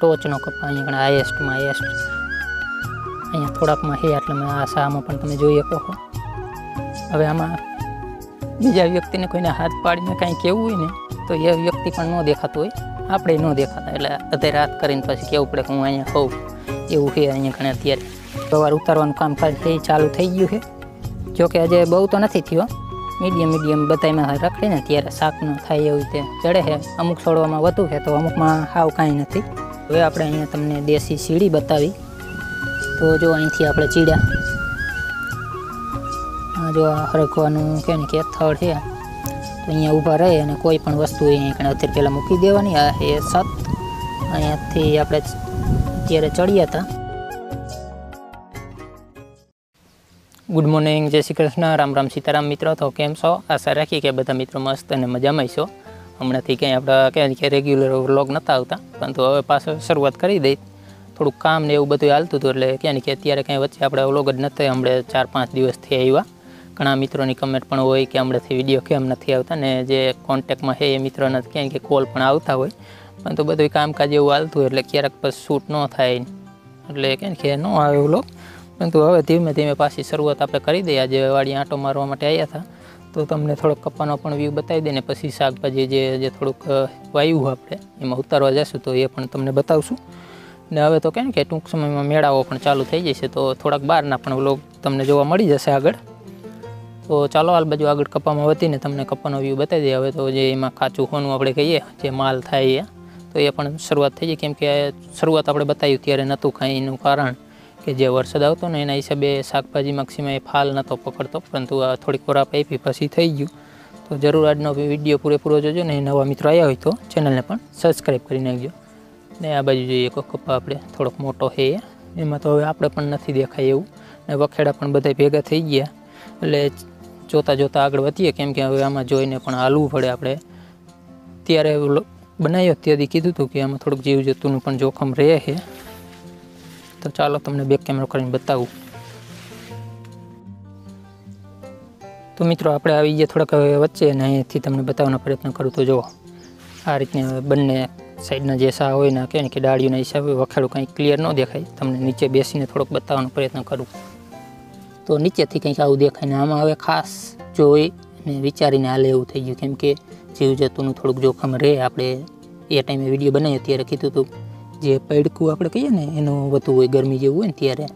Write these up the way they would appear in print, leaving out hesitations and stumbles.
टोचनो कपास अँ हाएस्ट में हाएस्ट अँ थोड़ाक में है एट आ सा में ते जी सको। हवे आमा बीजा व्यक्ति ने कोई हाथ पाड़ी कहीं कहू तो ये व्यक्ति न देखात हो आप न देखाता एट अधे रात कर पीछे कहू पड़े कि हूँ अँ खाऊँ एवं है अँ घने अत्यारे दवा उतारवा कामकाज है चालू थी गयु है जो कि हजे बहु तो नहीं थो मीडियम मीडियम बताई में रखी ने तरह शाक न खाए एवं चढ़े है अमुक छोड़वा में वधु है तो अमुक में हाव कहीं नहीं। हवे आपणे अहींया तमने देशी सीढ़ी बतावी तो जो अहींथी आपणे चीड़ा जो हरकवानुं के ने केथळ है तो अहींया ऊभा रहे अने कोई पण वस्तु अहींया अत्यार पहेला मूकी देवानी। आ हे सत अहींयाथी आपणे त्यारे चढ़्या था। गुड मॉर्निंग, जय श्री कृष्ण, राम राम, सीताराम मित्रों। तो केम छो? आशा राखी के बधा मित्रों मस्त अने मजामां छो। हमणा थी कहीं आपड़ा क्या रेग्युलर व्लॉग नता आवता परंतु हवे पाछो शुरुआत करी दी। थोड़ू काम ने एवं बधुं हालतुं हतुं एटले क्या कि अत्यारे कहीं वच्चे आपणे व्लॉग ज नता हमणे 4-5 दिवसथी आव्या। घणा मित्रों की कमेंट पण होय के हमणेथी विडियो केम नथी आवता ने जे कॉन्टेक्ट में है मित्रोने कहीं कि कॉल पण आवता होय परंतु बधुं कामकाज एवं हालतुं एटले क्यारेक पाछुं शूट न थाय एटले कहीं कि न आवे व्लॉग। परंतु हवे धीमे धीमे पाछी शुरुआत आपणे करी दई। आजे वाड़ी आंटो मारवा माटे आव्या हता तो तमने थोड़ोक कप्पानो पण व्यू बताई देने पछी शाकभाजी जे थोड़ूक वायु आपणे एमां उतारवा जाशुं तो ये पण तमने बतावशुं ने। हवे तो कहें कि टूंक समय में मेळाओ पण चालू थई जशे तो थोड़ाक बहारना पण व्लॉग तमने जोवा मळी जशे आगळ। तो चालो हाल बाजू आगळ कप्पामां वतीने तमने कप्पानो व्यू बताई दई। हवे तो जे एमां काचुं सोनुं आपणे कहीए जे माल थाय तो ये पण शरूआत थई गई केम के शरूआत आपणे बताव्युं त्यारे नहोतुं कांई एनुं कारण कि जे वरसाद आवतो ने एना हिसाबे शाकभाजी मैक्सिमम फाल नतो पकड़तो परंतु थोड़ी खोराप आपी पछी थई गयुं। तो जरूर आजनो विडियो पूरेपूरो जोजो ने नवा मित्रों आया होय तो चेनलने पण सब्सक्राइब करी नाखजो। ने आ बाजू जोईए को कप्पा आपणे थोड़ोक मोटो है एमां तो हवे आपणे पण नथी देखाय एवुं ने वखेड़ा पण बधाय भेगा थई गया एटले जोता जोता आगळ वधीए केम के हवे आमां जोईने पण हालवुं पड़े। आपणे त्यारे बनाव्यो त्यारे कीधुं हतुं कि आमां थोड़ुंक जीव जंतुनुं पण जोखम रहे है तो चलो तमने बेक कैमरो करीने बतावुं। तो मित्रों आपणे आवी गया थोड़ाक वच्चे ने अहींथी तमने बताववानो प्रयत्न करूँ। तो जो आ रीतने बंने साइडना जे सा होय ने कहें कि डाळीओना हिसाबे वखेड़ू कंई क्लियर न देखाय तमने नीचे बेसीने थोड़ोक बताववानो प्रयत्न करूँ। तो नीचेथी कंईक आवुं देखाय ने आमां हवे खास जोई ने विचारीने हाले एवुं थई गयुं केम के जीवजंतुनुं थोड़ुंक जोखम रहे। आपणे ए टाइमे विडियो बनाव्यो त्यारे कीधुं हतुं जे पेड़कू आप कही है गर्मी जेवू है तेरे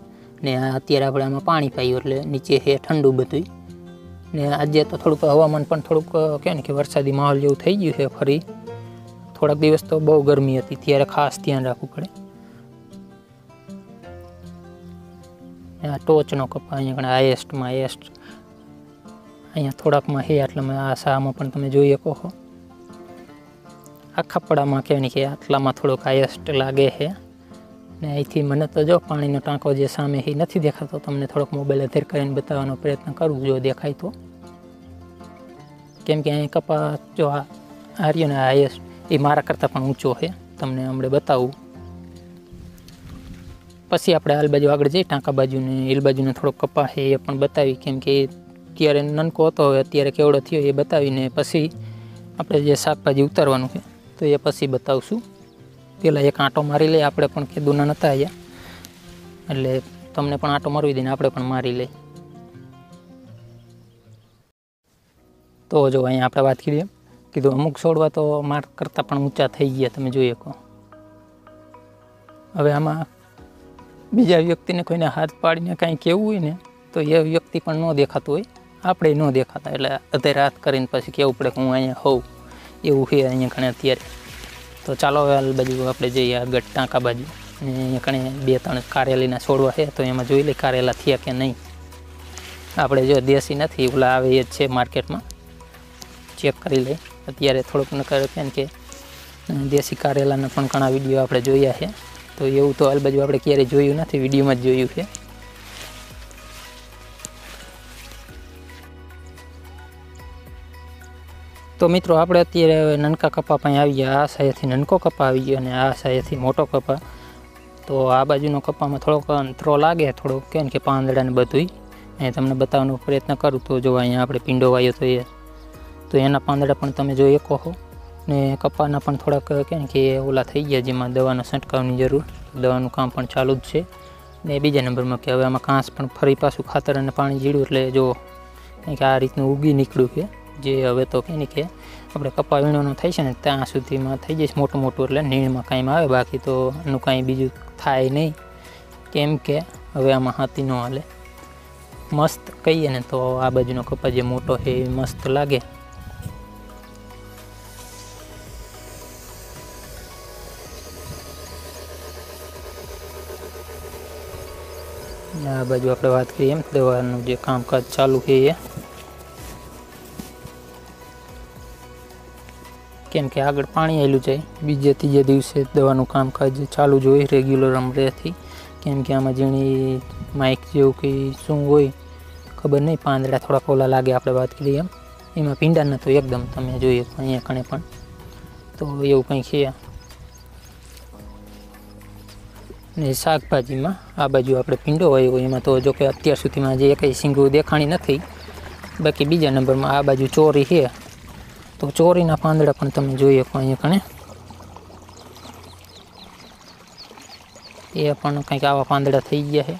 ने अत्यारे आप आम पानी पाइए एटले नीचे है ठंडू बधुं ने। आज तो थोड़क हवामान थोड़क कहें कि वरसादी माहौल जेवू थई गयुं छे। फरी थोड़ाक दिवस तो बहुत गर्मी हती त्यारे खास ध्यान राखवू पड़े। टोचनो कपास अँ हाएस्ट में हाएस्ट अँ थोड़ाक में है एटले आ सा में ते जी सको। आखा पड़ा में कहें कि आटला में थोड़ोक हाएस्ट लगे है ने अहींथी मने तो जो पानी नो टांको जे सामे ही नथी देखातो तमने थोड़ोक मोबाइल अधेर करीने बताववानो प्रयत्न करूँ जो देखाय तो केम के अहीं कपास जो आर्यो ने हाएस्ट ए मारा करता पण ऊँचो है तमने हमणे बतावुं। पछी आपणे हाल बाजू आगळ जई टांका बाजू ने हिल बाजू ने थोड़ोक कपास है ए पण बतावी केम के अत्यारे ननको हतो हवे अत्यारे केवड़ो थयो ए बतावीने पछी आपणे जे शाकभाजी उतारवानुं है तो ये पछी बतावशुं। पहला एक आँटो मारी ले आपणे पण केदुना नता आया एटले तमने पण आँटो मारवी दीने आपणे पण मारी ले। तो जो अहीं आपणे वात करीए कीधुं अमुक छोड़वा तो मार करता पण ऊँचा थई गया तमे जोई सको। हवे आमां बीजा व्यक्ति ने कोईने हाथ पाड़ीने कांई कहेवुं होय ने तो ये व्यक्ति पण न देखातो होय आपणे न देखाता एटले अधे रात करीने पछी कहेवुं पड़े कि हूँ अहीं होव एवं है अँ घने अत्यारे। तो चलो हाल बाजू आप जाइए आगे टाँका बाजू ने घने 2-3 कारेली छोड़वा है तो यहाँ जी ली कारेला थे कि नहीं। आप जो देशी नहीं ओला आए है मार्केट में चेक कर ले अत्यारे थोड़क नकर के देशी कारेला घना विडियो आप जोया है तो एवं तो हाल बाजू आप क्यारे जोयु नहीं विडियो में जोयु है। तो मित्रों आप अत्यारे ननका कपा पाई आई गया आ साहेथी ननको कपा आई गयो ने आ साहेथी मोटो कपा। तो आ बाजूनो कपा में थोड़ोक अंतरो लगे थोड़ों कहें कि पांदड़ा ने बधुं अँ तमने बताववानो प्रयत्न करूँ। तो जो अँ आप पींडो वायो तो ये तो एना पांदड़ा पण तमे जोई सको ने कपाना पण थोड़ा के ओला थी गया जेमा दवानो छंटकावनी जरूर दवानुं काम पण चालू ज छे। ने बीजा नंबर में कि हवे आमां कांस पण फरी पाछुं खातर अने पाणी जीड्युं एटले जो के आ रीतनुं उगी नीकळ्युं के जे हवे तो के के अपने कपा वीणो थी से त्या सुधी में थी जाए मोटू मोटू एट नीण में कहीं आए बाकी तो कहीं बीजू थाय नहीं केम के हवे आमां हाथी न हाले। मस्त कही ने तो आ बाजू कपा जो मोटो है मस्त लगे। आ बाजू आप बात करिए दवानुं जे कामकाज चालू है ये केम के आग पाणी आएलू जाए बीजे तीजे दिवसे दवानुं कामकाज चालू जो है रेग्युलर अमरे थी केम के आमां जीणी माइक जेवुं के शू हो खबर नहीं पांदड़ा थोड़ा पोला लगे। आप बात करिए एम एमां पींडा न तो एकदम तमे जोईए अहीं कणे पण तो एवुं कंई छे। ने शाकभाजी में आ बाजू आपणे पींडो वाव्यो एमां तो जो कि अत्यार सुधीमां जे एकय सींगरू देखाणी नथी। बाकी बीजा नंबर में आ बाजू चोरी है तो चोरी ना पांदड़ा पण तमे जोई हको अहीं कणे ए पण कंईक आवा पांदड़ा थई गया है।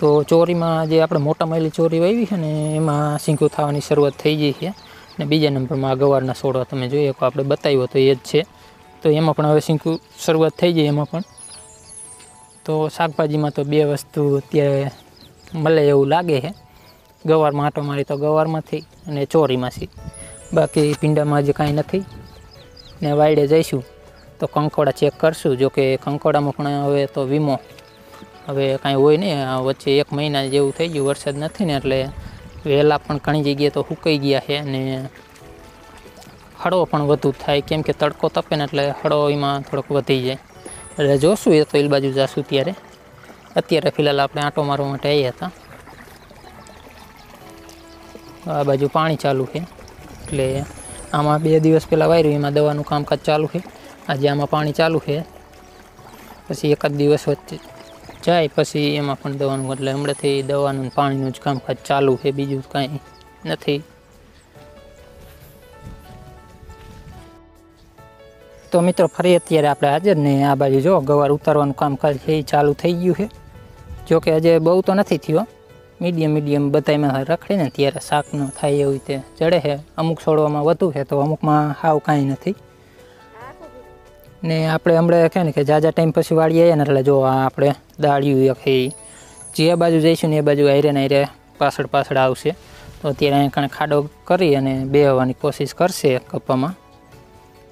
तो चोरी में जे आपणे मोटा माली चोरी वावी है ने एमां सींगरू थवानी शरूआत थई गई है। ने बीजा नंबर में आ गवारना सोडवा तमे जोई हको आपणे बताव्यो तो ए ज छे तो एमां पण हवे सींगरू शरूआत थई गई। एमां पण तो शाकभाजी में तो बे वस्तु अत्यारे मले एवं लगे है गवार में आटो मारी तो गवार में थी और चोरी में थी। बाकी पींडा में हज कहीं नहीं ने वाइडे जाइशू तो कंकोड़ा चेक करशू जो कि कंकोड़ा में हमें तो वीमो हमें कहीं हो नहीं वच्चे एक महीना जेवुं थई गयुं वरसाद नहीं ने एटले वेला पण घणी जग्याए तो सूकाई गया है ने हड़ो पण वधु थाय केम के तड़को तपे ने एटले हड़ो एमां थोड़ोक वधी जाए એટલે જોશું એ તો એ બાજુ જાશું ત્યારે અત્યારે ફિલહાલ આપણે આંટો મારવા માટે આવ્યા હતા। આ બાજુ પાણી ચાલુ છે એટલે આમાં બે દિવસ પહેલાં વાયરું એમાં દવાનું કામકાજ ચાલુ છે આજે આમાં પાણી ચાલુ છે પછી એકાદ દિવસ વચ્ચે જાય પછી એમાં પણ દવાનું એટલે હમણાંથી દવાનું પાણીનું જ કામકાજ ચાલુ છે બીજું કાંઈ નથી। तो मित्रों फरी अत्यारे आपणे हाजर ने आ बाजू जो गवार उतारवानुं कामकाज है चालू थई गयुं है जो कि हजे बहु तो नहीं थयो मीडियम मीडियम बताई में रखीने त्यारे शाक न थाय एवी रीते चढ़े है। अमुक छोड़वामां वधु है तो अमुक में हाव कांई नथी ने आपणे हमणे कहे ने के जाजा टाइम पछी वाळी आया ने एटले जो आ आपणे दाळियुं एक है जे बाजू जईशुं ने ए बाजू आयरे ने आयरे पाछळ पाछळ आवशे तो त्यारे अहीं कणे खाडो करी अने बेहवानी कोशिश करशे कपामां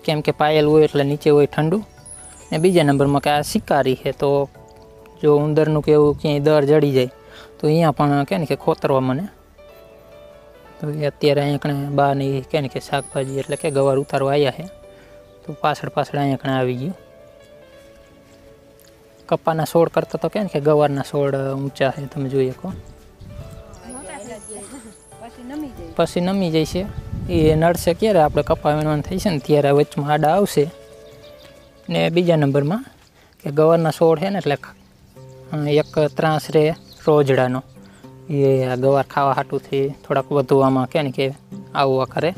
केम के पायल हो एटले नीचे हो ठंडू। ने बीजा नंबर में क्या शिकारी है तो जो उंदरनू के कहीं दर जड़ी जाए तो अँ कहे खोतरवा मैंने तो अत्यारे अँ कहीं बार नहीं कहे कि शाकभाजी एटले के गवार उतारवा आया है तो पाछळ पाछळ अँ कहीं आई गई। कपाना सोड़ करता तो कहे कि गवारना सोड़ ऊँचा है तमे जोई हको पछी नमी जैसे ये नड़से क्यारे आपणे कपा वीणवानुं थई छे ने त्यारे वच्चे में आडा आवशे। ने बीजा नंबर में कि गवारना सोड़ है ने एटले एक त्रास रे रोजड़ानो ये गवार खावा हाटू थी थोड़ाक वधु आमां कहे ने के आववा करे।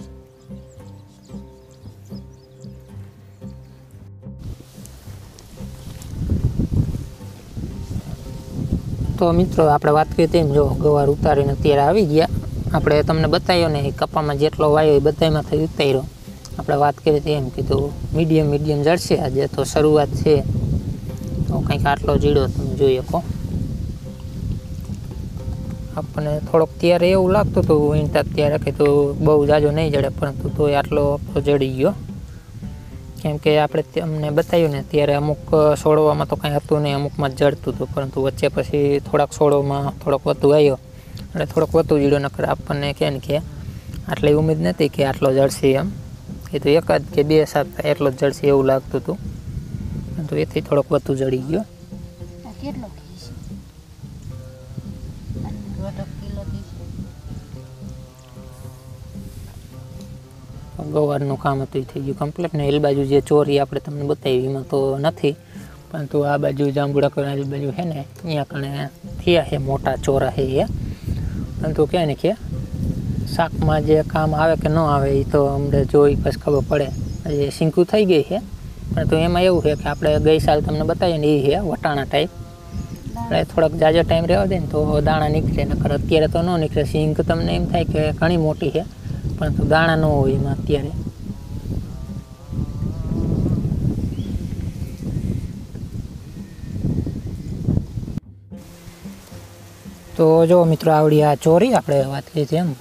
तो मित्रों आपणे वात करी तेम जो गवार उतारीने त्यारे आवी गया। આપણે તમને બતાવ્યો ને કપામાં જેટલો વાયો એ બધામાંથી ઉતાર્યો। આપણે વાત કરી હતી એમ કીધું મીડિયમ મીડિયમ જળશે આજે તો શરૂઆત છે તો કંઈક આટલો જીડો તમે જોઈ શકો। આપણને થોડોક ત્યારે એવું લાગતું હતું વીણતા ત્યારે કે તો બહુ જાજો નહીં જડે પરંતુ તો આટલો જડી ગયો કેમ કે આપણે તમને બતાવ્યું ને ત્યારે અમુક છોડવામાં તો કંઈ હતું નહીં અમુકમાં જડતું હતું પરંતુ વચ્ચે પછી થોડાક છોડોમાં થોડોક વધુ આવ્યો अरे थोड़ोक वधु जीडो नकर आपने कहें कि आटली उम्मीद नहीं कि आटलो जड़शे एम ये तो एकाद के बे साथ एटलो जड़शे एवं लगतुं हतुं तो ये थोड़ोक वधु जड़ी गयो। गवारनुं काम हतुं थई गयुं कम्प्लीट ने एल बाजू जे चोरी आपणे तमने बतावी एमां तो नथी परंतु आ बाजू जांबुड़ा करेल बाजू है ने अहींया कणे थया है मोटा चोरा है ये तो क्या ने क्या शाक में जो काम आए कि न आए तो हमने जो पीछे खबर पड़े। ये सींकू थी गई है तो एम एवं है कि आप गई साल तमने बताइए ने ये वटाणा टाइप थोड़ा जाजो टाइम रहो दे तो दाणा निकले नकर अत्यारे तो न निकले। सींक तमने एम थाय कि घणी मोटी है परंतु दाणा न होय एमां अत्यारे। तो जो मित्रों आवड़ी आ चोरी आपणे वात करी थी एम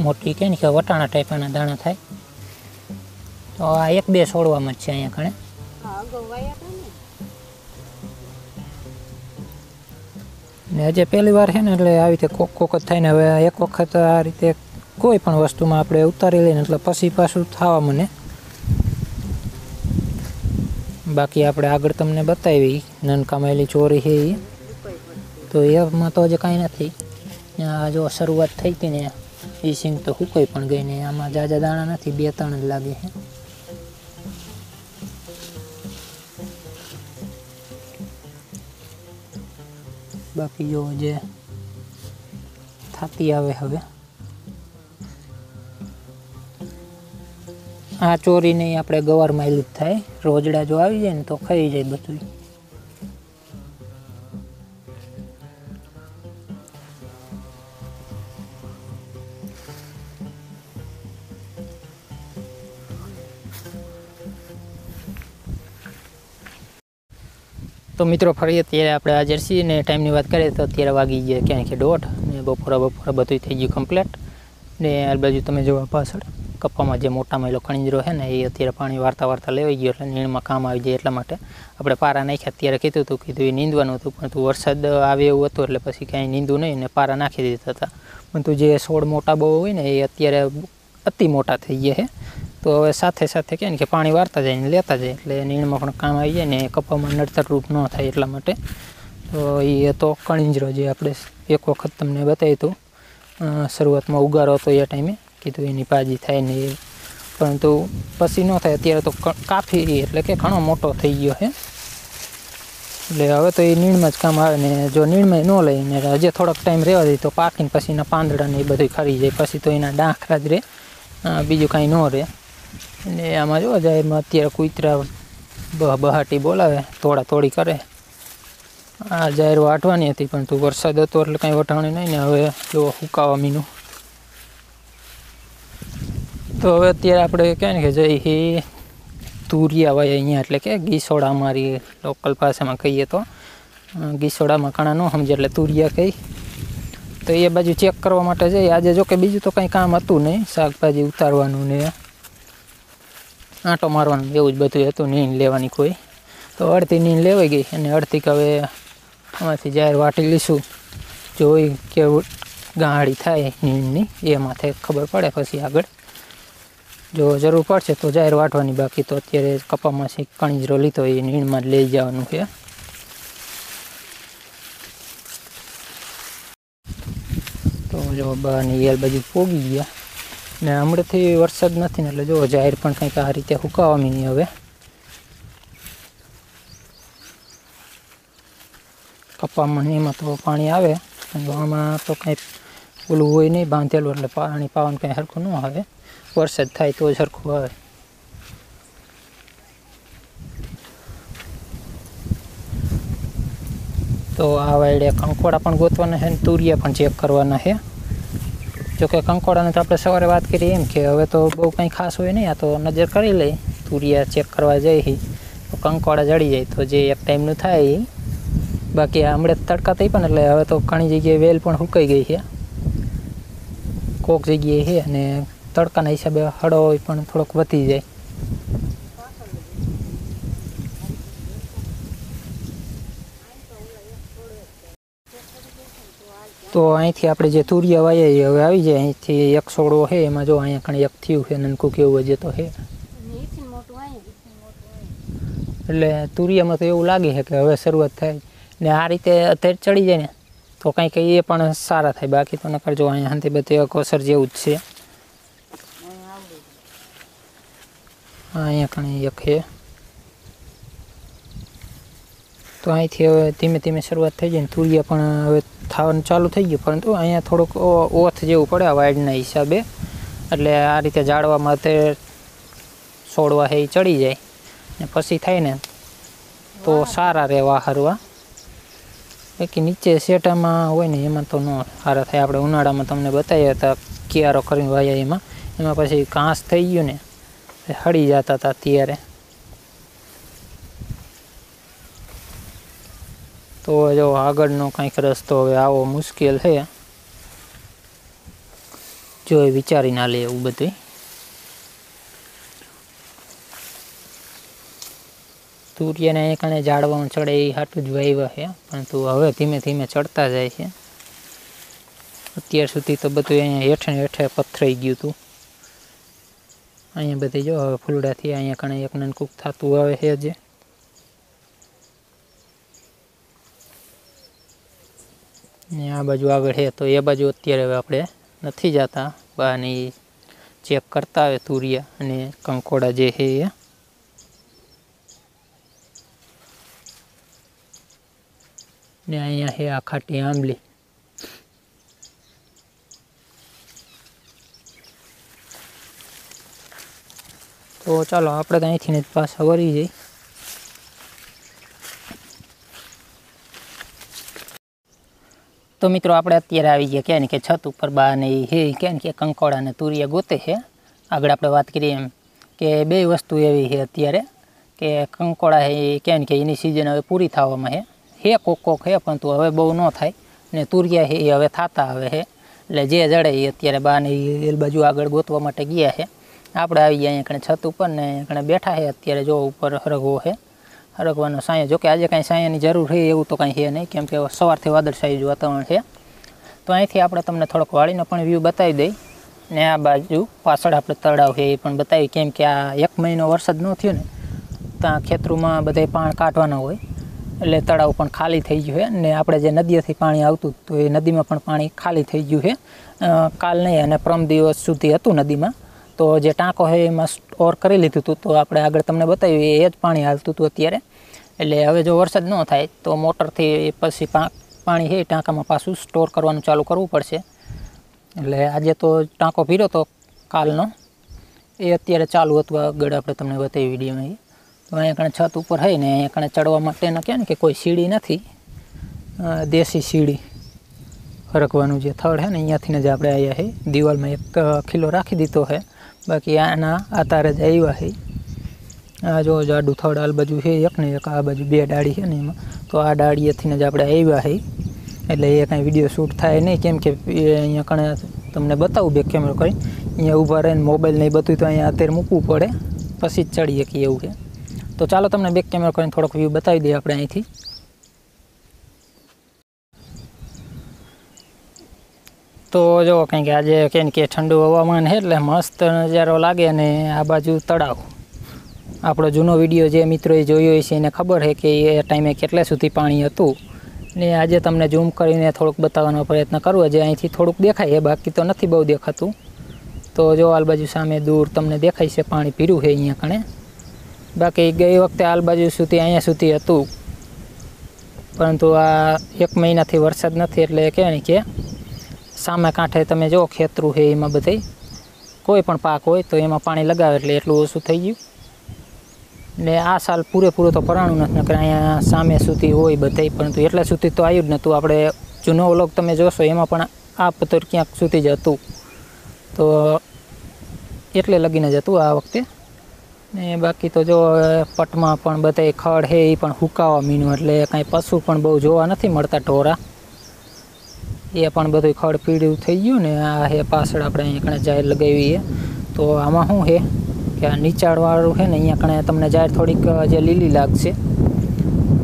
मोटी के निके वटाणा टाइपना दाणा थाय। तो आ एक बे छोड़वामां छे अहींया कणे। हां गवाया ने अजे पहली बार है ने એટલે આવી રીતે કોક કોક જ થાય ને। હવે એક વખત આ રીતે કોઈ પણ વસ્તુમાં આપણે ઉતારી લઈને એટલે પછી પાછું થાવા મને। બાકી આપણે આગળ તમને બતાવી નનકામેલી ચોરી છે એ તો એમાં તો જે કાંઈ નથી। આ જો શરૂઆત થઈ હતી ને એ સિંગ તો હુકાઈ પણ ગઈ ને। આમાં જાજા દાણા નથી, બે ત્રણ જ લાગે છે। बाकी जो जे थाती आवे हवे आ चोरी नहीं आपणे गवार मायलू थाय। रोजड़ा जो आवी जाए तो खाई जाए बधुं। तो मित्रों फरी अत्यारे आपणे आ जर्सी ने टाइमनी वात करीए तो अत्यारे वागी गया क्या के दौड़ ने बपोरा बपोरा बधुं थई गयुं कम्प्लीट ने। आ बाजू तमे जोवा पाछळ कप्पामां जे मोटा मेलो खणीजरो है ने ए अत्यारे पाणी वारता लेवाई गयो એટલે નીણમાં કામ આવી જાય એટલા માટે આપણે પારા નાખ્યા। ત્યારે કીધું એ નીંદવાનું હતું પણ તો વરસાદ આવે એવું હતું એટલે પછી કાંઈ નીંદું નહીં ને પારા નાખી દીધા હતા। પણ તો જે છોડ મોટા બહુ હોય ને એ અત્યારે અતિ મોટા થઈ ગયા છે। तो हवे साथे साथे कहें कि पाणी वारता जाए लेता जाए एटले नीणमां पण काम आई जाए ने कपामां नड़तरूप न थाय एटला माटे। तो ये तो कणींजरो जे आपणे एक वखत तमने बताव्युं शरूआतमां उगारो हतो ए टाइमे कीधुं एनी पाजी थाय ने परंतु पछी न थाय। अत्यारे तो काफी एटले के घणो मोटो थई गयो है एटले हवे तो ए नीणमां ज काम आवे ने। जो नीणमां न लई ने हजे थोड़ोक टाइम रहेवा दे तो पाकीने पछी एना પાંદડા ने ए बधुं खरी जाए। पछी तो एना डांखरा ज रहे, बीजुं कांई न रहे। ने आम जो जाए अत्यारे कूतरा बहाटी बोलावे तोड़ा तोड़ी करे। आ जाहिर वाटवानी थी परंतु वरसाद हतो एटले कांई वटाणी नहीं ने। हवे जो हुकावा मीनू तो हवे अत्यारे आपणे कहें कि जई तूरिया वाय अहींया एटले के गीसोड़ा अमारी लोकल भाषामां कहीए तो गीसोड़ामां कणा न समजे एटले तूरिया कही। तो ए बाजू चेक करवा माटे जई। आजे जो के बीजुं तो कांई काम हतुं नहीं, शाकभाजी उतारवानुं ने आटो मारवानुं एवुं ज बधुं हतुं। नीण लेवानी कोई तो अर्धी नीण लेवाई गई अने अर्धी हवे आमांथी जाहिर वाटी लीशुं। जोई के गांडी थाय नीणनी एमांथी खबर पड़े पछी आगळ जो जरूर पड़शे तो जाहिर वाटवानी। बाकी तो अत्यारे कपामांथी कणीजरो लीधो ए नीणमां ज लई जवानुं छे। तो जो बानी एल बाजू पोगी गया ने हमणे थी वरसाद नथी ने एटले जो जाहिर पण कंईक आ रीते हुकावा मीनी। हवे कपामां एमां तो पाणी आवे पण आमां तो कंई ओलुं होय नहीं बांधेलुं एटले पाणी पावन कंई हरखुं न आवे। वरसाद थाय तो हरखुं आवे। तो आ वाळ्या कंकोड़ा पण गोतवाना छे ने तूरिया पण चेक करवाना छे। जो कि कंकोड़ा ने तो आप सवारे बात करी एम कि हवे तो बहुत कहीं खास हो नहीं। आ तो नजर कर ली तूरिया चेक करवा जाए तो कंकोड़ा जड़ी जाए तो जे एक टाइमन थाय। बाकी हमणे तड़का थी पण एटले हवे तो घणी जग्याए वेल पण हुकाई गई है। कोक जग्याए है अने तड़का ना हिसाबे हड़ो पण थोड़ोक वधी जाए। तो अहींथी आपणे जे तूरिया वाया ए हवे आवी जाए। अहींथी एक छोड़ो है एमां जो अहींया कणे एक थीयुं है ननकुं केवुं हजे तो है एटले तूरियामां तो एवुं लागे है कि हवे शरूआत थाय ने। आ रीते अधेर चढ़ी जाए ने तो कंईक ए पण सारा थाय। बाकी तो नकर जो अहींया हंते बधे कोसर जेवुं ज छे। अहींया कणे एक है तो अँ थी हम धीमे धीमे शुरुआत थी जाए तुरिया हम थानु चालू थी गए परंतु अँ थोड़क ओथ जेवू पड़े वाइडना हिसाबे एटले आ रीते जाड़वा माथे सोड़वा है चढ़ी जाए ने पछी थाय ने तो सारा रहे वाहरवा बाकी नीचे सेटा में हो तो न सारा थे। आप उनाड़ा में तमने बताया था क्यारो कर वाया एम पी घास थी गयू ने हड़ी जाता था त्यारे तो जो आगळनो कंईक रस्तो हवे आवो मुश्किल है जो विचारी ना ले एवुं बधुं तुरिया ने कने झाड़वा चढ़े हाटू ज वाव्या है परंतु हवे धीमे धीमे चढ़ता जाय छे। अत्यार सुधी तो बधुं अहींया हेठे हेठे पथराई गयुं हतुं अहींया बधे जो हवे फूलड़ा थी अहींया कने एक ननकूक थातुं आवे छे जे ने आ बाजू आगे है तो ये बाजू अत्यारे आपणे नथी जाता बानी चेक करता है तुरिया अने कंकोड़ा जे है ये ने अहींया है आ खाटी आंबली तो चलो आपणे अहींथी पाछा वरी जई। तो मित्रों आप अत्यारे आई गया क्या कि छत पर बा क्या कि कंकोड़ा ने तुरिया गोते है। आगे आप बात करिए एम के बे वस्तु एवं है अत्यारे के कंकोड़ा है क्या कि एनी सीजन हवे पूरी थावा में है कोक है परंतु हवे बहु न थाय ने तुरिया है ये हवे थाता आवे है एटले जे जड़े अत्यारे बा ने बाजू आगे गोतवा माटे गया है। आप आई गया अहीं कने छत पर ने कने बैठा है अत्यारे जो ऊपर हरगो है हरगवानो साया जो कि आज कहीं सायानी जरूर है एवं तो कहीं है नहीं केम के सवारथी वादळछायुं वातावरण है। तो अहींथी आपणे तमने थोड़ोक वाळीनो पण व्यू बतावी दई ने आ बाजू पाछळ आपणे तळाव है ए पण बतावी केम के आ एक महीनो वरसाद न थयो ने तां खेतरूमां बधाय पाण काढवाना होय एटले तळाव पण खाली थई गयुं है ने आपणे जे नदीएथी पाणी आवतुं तो ए नदीमां पण पाणी खाली थई गयुं है। काल नहीं अने परम दिवस सुधी हतुं नदीमां तो जो टाँको है एम स्टोर कर लीधु तू तो आप आगे तमने बताव्यू एज पाणी हालतुं हतुं अत्यारे एटले हवे जो वरसाद न थाय तो मोटरथी पछी पाणी है टाँका में पाछुं स्टोर करवानुं चालू करवुं पड़शे एटले आजे तो टाँको भीरो तो कालनो ए अत्यारे चालू हतुं आगे आपणे तमने बताव्यू विडियो में। तो अहींया कने छत उपर है ने अहींया कने चढ़वा माटे न कहेने के कोई सीढ़ी नथी देशी सीढ़ी हरकवानुं जे थळ है ने अहींयाथी ने ज आपणे आया है दीवाल में एक खिल्लो राखी दीधो है बाकी आना आतारे ज आव्या है। आ जो जाडू थड़ आ बाजू है एक ने एक आ बाजू बे डाड़ी है ने तो आ डाड़ीएथी ज आपणे आव्या है एटले ए कांई विडियो शूट थाय नहीं केम के अहींया कने तमने बतावुं बेक केमेरो करी अहींया ऊभा रहीने मोबाइल ने बधुं तो अहींया अत्यारे मूकवुं पड़े पछी ज चढ़ी शकीए एवुं है। तो चलो तमने बेक केमेरो करीने थोड़ोक व्यू बतावी दઈએ आपणे अहींथी। तो जो कहीं आज क्या ठंडू हवामान है एटले मस्त नजारो लगे ने आ बाजू तड़ाव आपणो जूनो विडियो जे मित्रों जोयो हशे एने खबर है कि ए टाइमे केटले सुधी पाणी हतुं ने आजे तमने झूम करीने थोड़ोक बताववानो प्रयत्न करूं जे अहींथी थोड़ुंक देखाय है बाकी तो नहीं बहु देखातुं। तो जो आल बाजू सामे दूर तमने देखाय छे पाणी पीर्युं है अहींया कणे बाकी गई वखते आल बाजू सुधी अहींया सुधी हतुं परंतु आ एक महीनाथी वरसाद नथी एटले कहेने के सामे कांठे तमे जो खेतरू है एमां बधे कोई पण पाक होय तो एमां पाणी लगावे एटले एटलुं ओछुं थई गयुं ने आ साल पूरेपूरो तो पराणुं नथी नकर अहींया सामे सुधी होय बधे परंतु एटला सुधी तो आव्युं ज नहोतुं। आपणे जूनो व्लॉग तमे जोशो एमां पण आ पतोर क्यांक सुधी ज हतुं तो एटले लगीने ज हतुं आ वखते ने बाकी तो जो पटमां पण बधे खड़ है ए पण हुकावा मीन्युं एटले कांई पशु पण बहु जोवा नथी मळता ढोरा ये बधुं खड़ पीड़ू थी गयुं ने आ है पाछळ आपणे अहींया कणे जाहेर लगावी है। तो आमां शुं है कि आ नीचाणवाळुं है ने अहींया कणे तमने जाहेर थोड़ीक जे लीली लागशे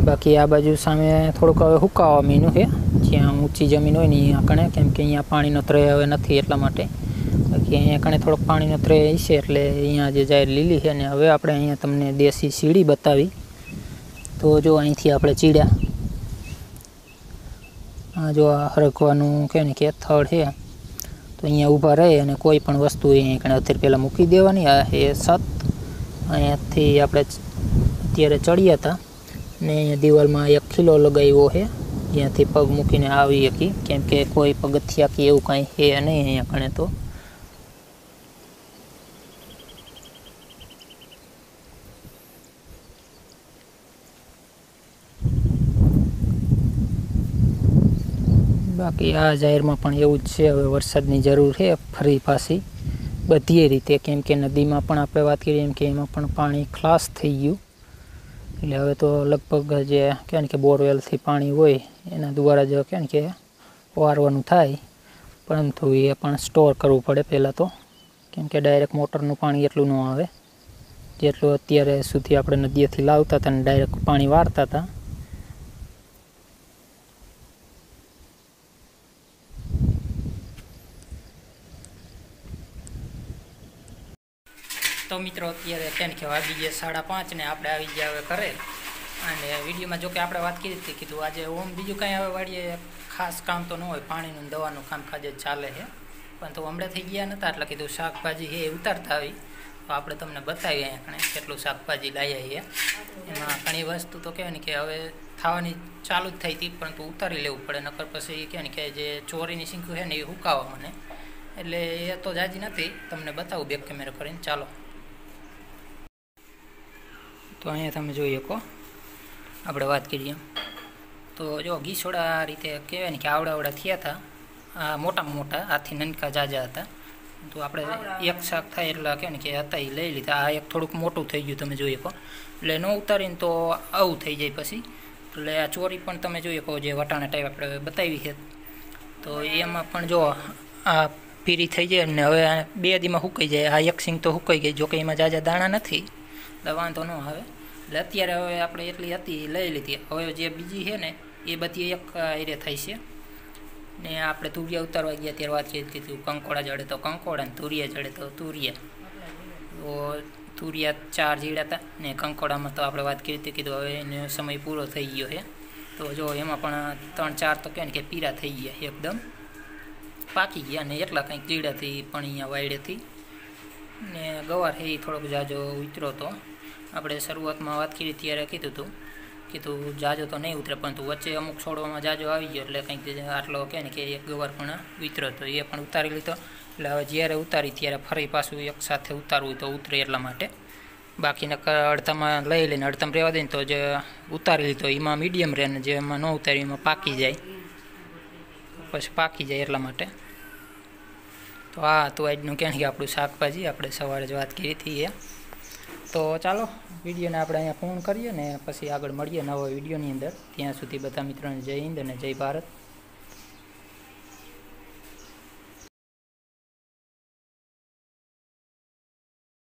बाकी आ बाजू सामे थोड़ुंक हवे हुकावा मीन्युं है ज्यां ऊंची जमीन होय ने अहींया कणे केम के अहींया पाणीनो त्रय हवे नथी एटला माटे बाकी अहींया कणे थोड़ोक पाणीनो त्रय हशे एटले अहींया जे जाहेर लीली है ने हवे आपणे अहींया तमने देशी सीढ़ी बतावी। तो जो अहींथी आपणे चीड्या आ जो हरकवानुं कहेने के थळ है तो अहींया ऊभा रहे अने कोईपण वस्तु अहींया कणे अत्यार पहेला मूकी देवानी। आ है छत अहींयाथी आपणे अत्यारे चढ़्या हता ने दीवाल में एक खिलो लगाव्यो है ज्यांथी पग मूकीने आवी हकी केम के कोई पगथिया के एवं कहीं है नहीं अहीं कणे। तो बाकी आ जाहिर में पण एवुं ज छे, हवे वरसादनी जरूर है फरी पासी बधीए रीते, केम के नदी में पण आपणे वात करीए एम के एमां पण पाणी खलास थई गयुं એટલે હવે તો લગભગ જે કહેવાય કે બોરવેલથી પાણી હોય એના દ્વારા જ કહેવાય કે વારવાનું થાય, પરંતુ એ પણ સ્ટોર કરવું પડે પહેલાં તો, કેમ કે ડાયરેક્ટ મોટરનું પાણી એટલું ન આવે જેટલું અત્યારે સુધી આપણે નદીએથી લાવતા હતા અને ડાયરેક્ટ પાણી વારતા હતા। तो मित्रों अत्यारे कहने के वागी जे 5:30 ने आपणे आवी गया हवे घरे अने विडियो में जो कि आपणे बात कीधी थी कीधुं आज ओम बीजू कहीं हवे वाड़ीए खास काम तो न होय, पाणीनुं दवानुं कामकाज चाले है, परंतु हमणे थई गया नता एटले कीधुं शाकभाजी है उतारता आवी तो आपणे तमने बतावी अहीं कणे केटलुं शाकभाजी लाव्या है। एमां घणी वस्तु तो कहेवाय के हवे थावानी चालू ज थई हती, परंतु उतारी लेवुं पड़े नकर पछी कहेवाय के जे चोरीनी सींकू है ने ए हुकावा मने, एटले ए तो जाजी नथी, तमने बतावुं बेक केमेरा करीने। चालो तो अँ तब जो को आप बात करिए तो जो घीसोड़ा रीते कहवाय कि आवड़ावड़ा थया था, मोटा मोटा आथी ननका जाजा था, तो आप एक शाक थाय कहवाय कि आता लई लीधा, आ एक थोड़क मोटू थी गयु तब जो को ए न उतारी तो आव थी जाए पी ए आ चोरी तब जो को वटाणा टाइप आप बताई है, तो यहाँ जो आ पीरी थी जाए ने हमें बे दी में सूकाई जाए, आ एक सींग तो सूकाई गई जो कि यहाँ जाजा दाणा नहीं वांधो न आवे એટલે અત્યારે હવે આપણે એટલી હતી લઈ લીધી, હવે જે બીજી છે ને એ બધી એક એરે થઈ છે ને આપણે તુરિયા ઉતારવા ગયા ત્યારે વાત કરી હતી કંકોડા જડે તો કંકોડા ને તુરિયા જડે તો તુરિયા, તો તુરિયા 4 જીડા હતા ને કંકોડામાં તો આપણે વાત કરી હતી કીધું હવે એનો સમય પૂરો થઈ ગયો છે, તો જો એમાં પણ 3-4 તો કે પીરા થઈ ગયા એકદમ પાકી ગયા ને એટલા કંઈક જીડાથી પણ અહીંયા વાયડેથી ने गवार है थोड़ोक जाजो उतरो, तो आपणे शुरुआत में बात करी त्यारे कीधुं हतुं कि तू जाजो तो नहीं उतरे, परंतु वच्चे अमुक छोड़वामां जाजो आई गयो एटले कंईक आटलो कहेने के एक गवार पण उतरो तो ए पण उतारी लीधो, एटले हवे ज्यारे उतारी त्यारे फरी पाछुं एक साथे उतारवुं तो उतरे एटला माटे, बाकी नकर अड़तामां लई लईने अड़ताम रहेवा देने तो जे उतारी लीधो एमां मीडियम रहे ने जेमां न उतारी एमां पाकी जाए पछी पाकी जाए एटला माटे। तो हाँ तो आज कहीं आप शाकभाजी आप सवारे बात करी थी है, तो चलो विडियो ने अपने अँ पूर्ण करिए पीछे आगे मड़िए नवा विडियो अंदर, त्यां सुधी बधा मित्रों जय हिंद ने जय भारत।